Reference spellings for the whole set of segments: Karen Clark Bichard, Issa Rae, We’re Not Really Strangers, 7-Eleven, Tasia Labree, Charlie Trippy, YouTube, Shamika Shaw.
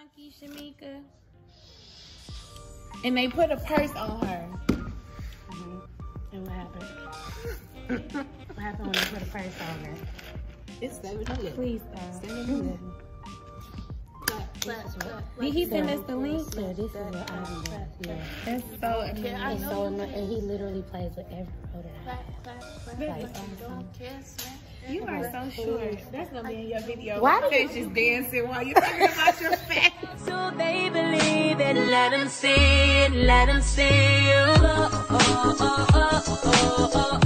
chunky Shamika. And they put a purse on her. Mm-hmm. And what happened? What happened when they put a purse on her? It's 7-Eleven. Please, 7-Eleven. Did he send us the link? Yeah, this is what I do. Yeah. That's so amazing. So, and he literally plays with every product. Like, you are so sure. That's gonna be in your video. Why are you just dancing while you're talking about your fat? So they believe it. Let them see it. Let them see you. Oh, oh, oh, oh, oh, oh, oh, oh, oh.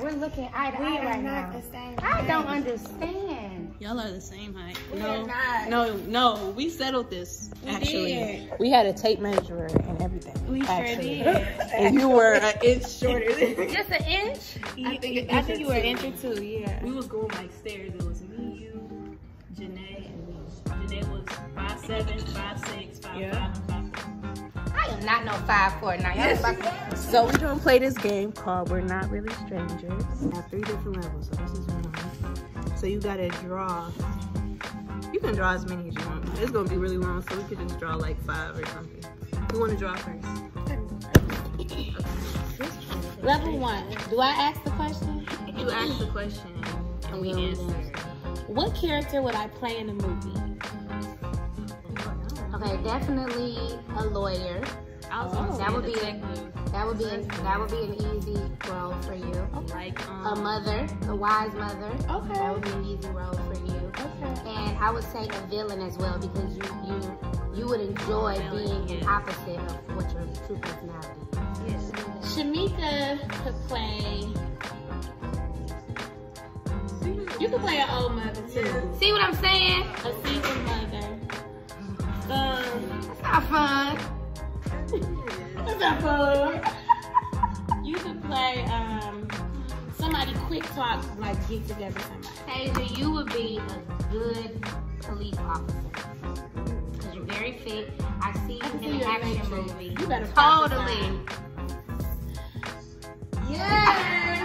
We're looking eye to eye right now. I don't understand. Y'all are the same height. No, no. We settled this. Actually, we had a tape measure and everything. We sure did. And you were an inch shorter. Just an inch? I think you were an inch or two. Yeah. We was going like stairs. It was me, you, Janae, and me. Janae was 5'7", 5'6", 5'5", 5'4". I am not no 5'4" now. Yes. So we're gonna play this game called We're Not Really Strangers. We have 3 different levels, so this is one. So you gotta draw. You can draw as many as you want. It's gonna be really long, so we could just draw like 5 or something. Who wanna draw first? Okay. Level 1. Do I ask the question? You ask the question and we answer. What character would I play in a movie? Okay, definitely a lawyer. That would be an easy role for you. Okay. Like a mother, a wise mother. Okay. That would be an easy role for you. Okay. And I would say a villain as well, because you would enjoy being an opposite of what your true personality is. Yes. Shamika could play. You could play an old mother too. See what I'm saying? A single mother. That's not fun. That's not fun. You could play somebody quick talk, like get together somebody. Tasia, you would be a good police officer because you're very fit. I see you in an action movie. You better totally. Yes.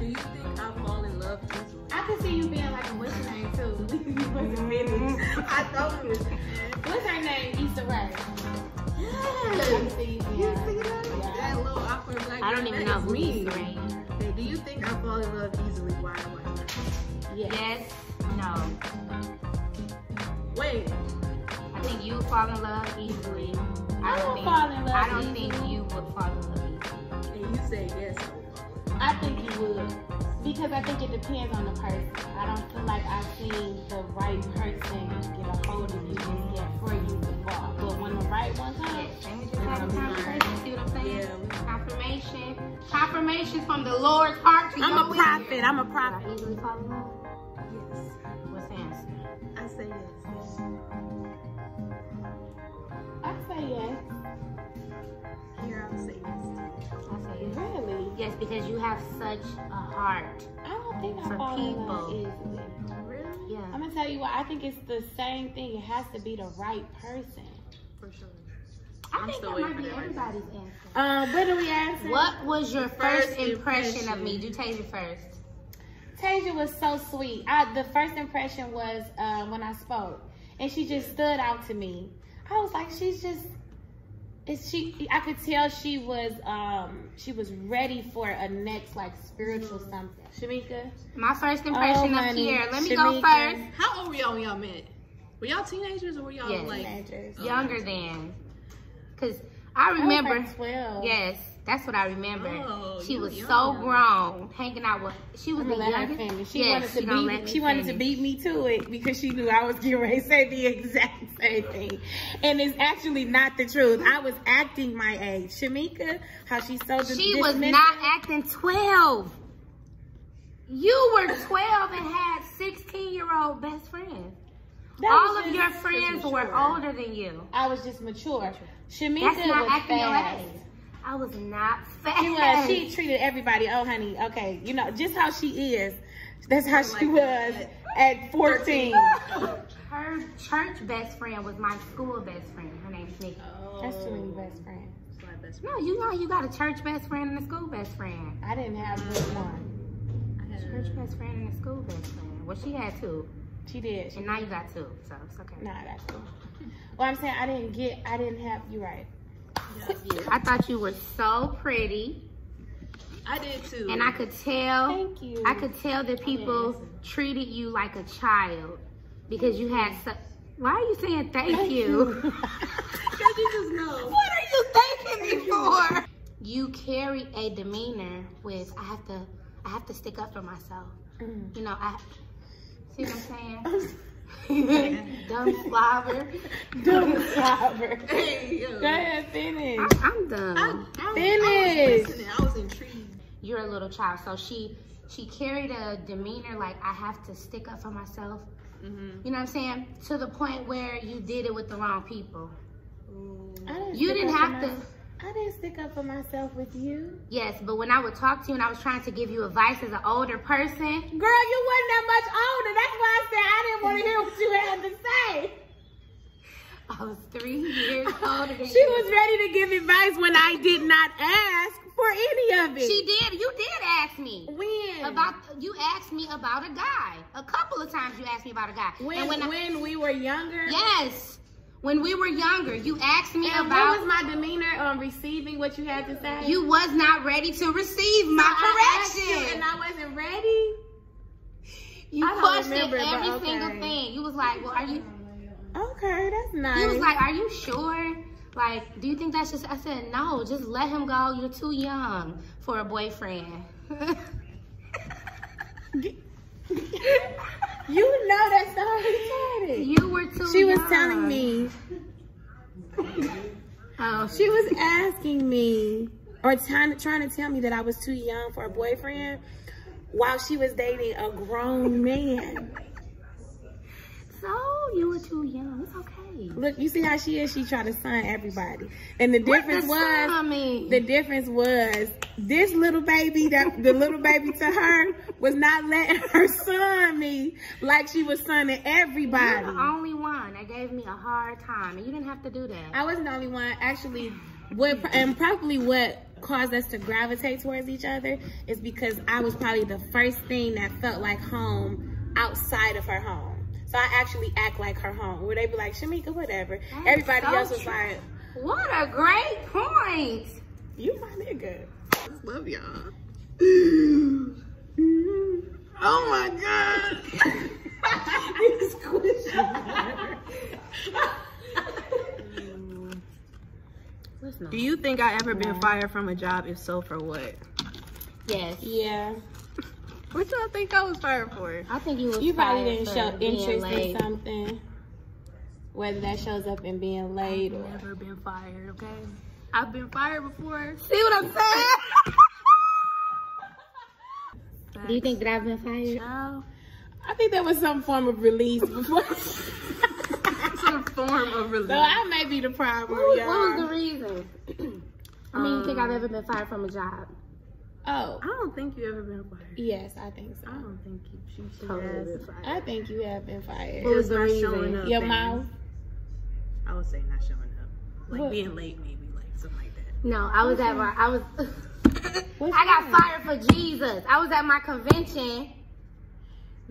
Do you think I fall in love with you? I could see you being like a what's your name too. You wasn't finished. I told you. What's her name? Issa Rae. Yeah. That little awkward black girl. I don't even know who Issa Rae is. Hey, do you think I fall in love easily? Why? Yes. No. Wait. I think you fall in love easily. I don't think you would fall in love easily. And you say yes. I think you would. Because I think it depends on the person. I don't feel like I've seen the right person get a hold of you and get for you to fall. But when the right one comes, and we just have a conversation. See what I'm saying? Yeah. Confirmation. Confirmation from the Lord's heart. I'm a prophet. I'm a prophet. Would I easily fall in love? Yes. What's the answer? I say yes. I say yes. Here, I say yes. I say yes. Really? Yes, because you have such a heart. I don't think I fall in love easily. Really? Yeah. I'm gonna tell you what. I think it's the same thing. It has to be the right person. For sure. I think that might be everybody's answer. What do we answer? What was your first impression of me? Do Tasia first. Tasia was so sweet. The first impression was when I spoke, and she just stood out to me. I was like, she's just. I could tell she was ready for a next like spiritual something. Shamika, my first impression of here. Let me go first. How old were y'all when y'all met? Were y'all teenagers or were y'all like teenagers? Younger than? Cause I remember. I was like 12. Yes, that's what I remember. Oh, she was young. So grown, hanging out with. She was the youngest. She wanted to beat me to it because she knew I was getting ready to say the exact same thing, and it's actually not the truth. I was acting my age. Shamika, how she's so dismissive. She was not acting 12. You were 12 and had 16-year-old best friends. All of your friends were older than you. I was just mature. Shamika was fast. I was not fast. She was. She treated everybody. Oh, honey. Okay. You know, just how she is. That's how she was at 14. Her church best friend was my school best friend. Her name's Nikki. Oh. That's too many best friends. Best friend. No, you know you got a church best friend and a school best friend. I didn't have just one. I had a church best friend and a school best friend. Well, she had two. She did. And now you got two, so it's okay. Nah, I got two. Well, I'm saying I didn't have, you're right. Yeah. I thought you were so pretty. I did too. And I could tell. Thank you. I could tell that people treated you like a child because you had such. Why are you saying thank you? Because you just know. What are you thanking me for? You carry a demeanor with I have to stick up for myself. You know, I see what I'm saying. Dumb slobber. Dumb slobber. Hey, yo. Go ahead, finish. I'm done. Finish. I was intrigued. You're a little child, so she carried a demeanor like I have to stick up for myself. Mm-hmm. You know what I'm saying? To the point where you did it with the wrong people. I didn't stick up for myself with you. Yes, but when I would talk to you and I was trying to give you advice as an older person. Girl, you wasn't that much older. That's why I said I didn't want to hear what you had to say. I was 3 years older than you. She was ready to give advice when I did not ask for any of it. She did. You did ask me. When? You asked me about a guy. A couple of times you asked me about a guy. When we were younger? Yes. When we were younger, you asked me about. What was my demeanor on receiving what you had to say? You was not ready to receive my correction. I asked you and I wasn't ready. You questioned every single thing. You was like, well, are you? Okay, that's nice. You was like, are you sure? Like, do you think that's just. I said, no, just let him go. You're too young for a boyfriend. You know that's so retarded. You were too young. She was telling me. Oh, she was asking me or trying to tell me that I was too young for a boyfriend while she was dating a grown man. So you were too young. It's okay. Look, you see how she is. She tried to sign everybody, and the difference was this little baby to her was not letting her son me like she was sonning everybody. You're the only one that gave me a hard time, and you didn't have to do that. I wasn't the only one, actually. Probably what caused us to gravitate towards each other is because I was probably the first thing that felt like home outside of her home. So I actually act like her home. Where they be like, Shamika, whatever. That's everybody else was like, what a great point. You my nigga. I love y'all. Oh my God. You squishy. Do you think I ever been fired from a job? If so, for what? Yes. Yeah. What do I think I was fired for? I think you was probably didn't show interest in something. Whether that shows up in being late or... I've never been fired, okay? I've been fired before. See what I'm saying? Do you think that I've been fired? No. I think there was some form of release before. Some form of release. So I may be the problem, y'all. What was the reason? I mean, you think I've ever been fired from a job? Oh. I don't think you ever been fired. Yes, I think so. I don't think you totally been fired. I think you have been fired. What was the reason? Your mouth? I would say not showing up. Like what? Being late maybe, like something like that. No, I was I got fired for Jesus. I was at my convention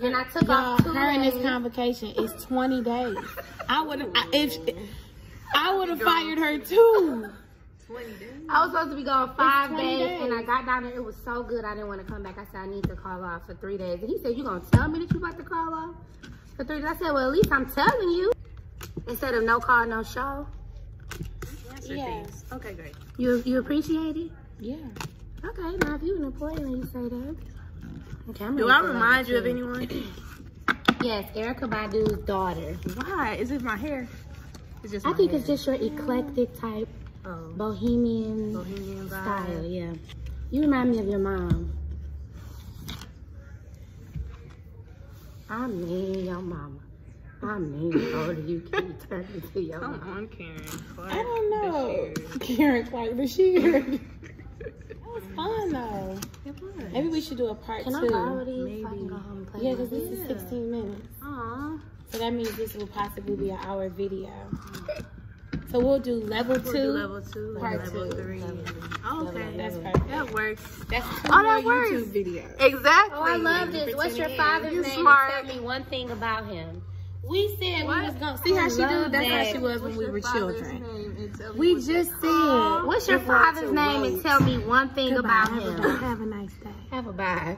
and I took off 2 days. Her and this convocation is 20 days. I would have fired her too. 20 days. I was supposed to be gone 5 days, and I got down there. It was so good, I didn't want to come back. I said, I need to call off for 3 days. And he said, you going to tell me that you about to call off for 3 days? I said, well, at least I'm telling you. Instead of no call, no show. Yes. Okay, great. You appreciate it? Yeah. Okay, now if you an employee when you say that. Okay, do I remind you of anyone? Yes, Erykah Badu's daughter. Why? Is it my hair? It's just I think it's just your eclectic type. Oh. Bohemian style, vibe. Yeah. You remind me of your mom. I mean, your mama. I mean, how do you keep turning to your mom? Come on, Karen Clark. I don't know. Karen Clark Bichard. That was fun, though. It was. Maybe we should do a part two. Can I already fucking go home and play? Yeah, because this is 16 minutes. Aww. So that means this will possibly be an hour video. So we'll do level two, part two, level three. Oh, okay, that's perfect. That works. That's two more YouTube videos. Exactly. Oh, I love this. What's your father's name? Tell me one thing about him. We said we was gonna see how she do. That's how she was when we were children. We just said, what's your father's name and tell me one thing about him. Have a nice day. Have a bye.